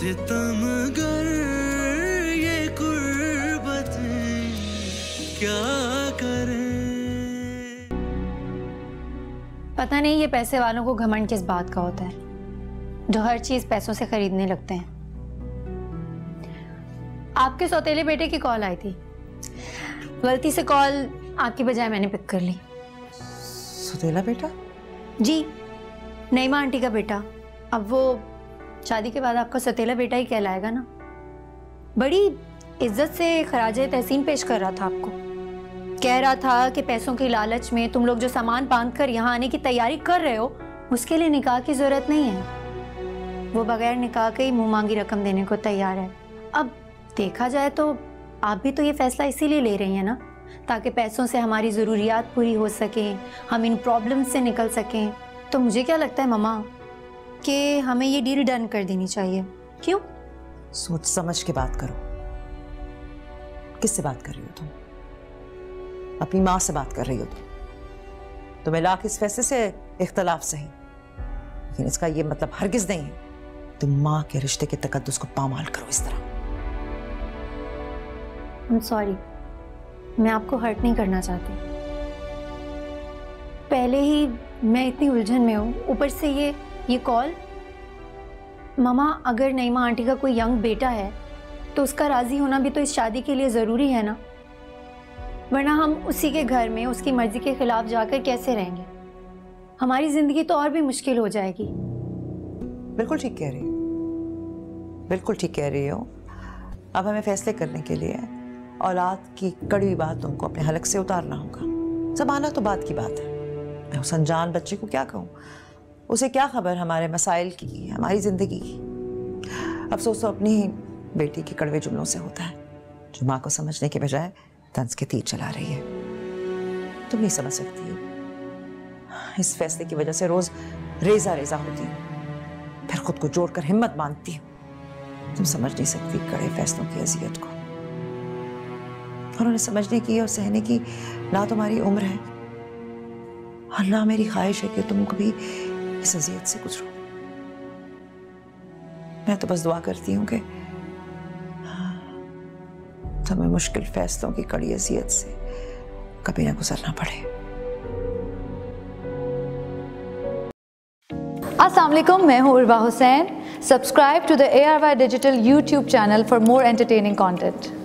सितमगर ये गुर्बत क्या करें। पता नहीं ये पैसे वालों को घमंड किस बात का होता है जो हर चीज पैसों से खरीदने लगते हैं। आपके सौतेले बेटे की कॉल आई थी, गलती से कॉल आपकी बजाय मैंने पिक कर ली। सौतेला बेटा? जी, नईमा आंटी का बेटा। अब वो शादी के बाद आपका सौतेला बेटा ही कहलाएगा ना। बड़ी इज्जत से खराजे तहसीन पेश कर रहा था आपको, कह रहा था कि पैसों की लालच में तुम लोग जो सामान बांध कर यहाँ आने की तैयारी कर रहे हो उसके लिए निकाह की जरूरत नहीं है। वो बगैर निकाह के ही मुँह मांगी रकम देने को तैयार है। अब देखा जाए तो आप भी तो ये फैसला इसीलिए ले रही हैं ना, ताकि पैसों से हमारी ज़रूरियात पूरी हो सकें, हम इन प्रॉब्लम से निकल सकें। तो मुझे क्या लगता है ममा कि हमें ये डील डन कर देनी चाहिए। क्यों? सोच समझ के बात करो। किससे बात कर रही हो तुम? अपनी माँ से बात कर रही हो तुम। तुम्हें लाख इस फैसले से इख्तलाफ सही, लेकिन इसका ये मतलब हरगिज़ नहीं है तुम माँ के रिश्ते के तकद्दुस को पामाल करो इस तरह। सॉरी, मैं आपको हर्ट नहीं करना चाहती। पहले ही मैं इतनी उलझन में हूँ, ऊपर से ये कॉल। मामा, अगर नईमा आंटी का कोई यंग बेटा है तो उसका राज़ी होना भी तो इस शादी के लिए ज़रूरी है ना, वरना हम उसी के घर में उसकी मर्ज़ी के ख़िलाफ़ जाकर कैसे रहेंगे? हमारी ज़िंदगी तो और भी मुश्किल हो जाएगी। बिल्कुल ठीक कह रही हो, बिल्कुल ठीक कह रही हो। अब हमें फैसले करने के लिए औलाद की कड़वी बात तुमको अपने हलक से उतारना होगा। सब आना तो बात की बात है। मैं उस अनजान बच्चे को क्या कहूँ? उसे क्या खबर हमारे मसाइल की, हमारी ज़िंदगी की। अफसोस तो अपनी ही बेटी के कड़वे जुमलों से होता है जो माँ को समझने के बजाय तंज के तीर चला रही है। तुम नहीं समझ सकती, इस फैसले की वजह से रोज़ रेजा रेजा होती हूँ, फिर खुद को जोड़ कर हिम्मत बांधती हूँ। तुम समझ नहीं सकती कड़े फैसलों की अजियत को। उन्होंने समझने की और सहने की ना तुम्हारी उम्र है। अल्लाह, मेरी ख्वाहिश है कि तुम कभी इस अज़ियत से गुजरो। मैं तो बस दुआ करती हूँ कि तुम्हें मुश्किल फैसलों की कड़ी अज़ियत से कभी ना गुजरना पड़े। अस्सलाम वालेकुम, मैं हूँ Urwa Hussain. Subscribe to the ARY Digital YouTube channel for more entertaining content.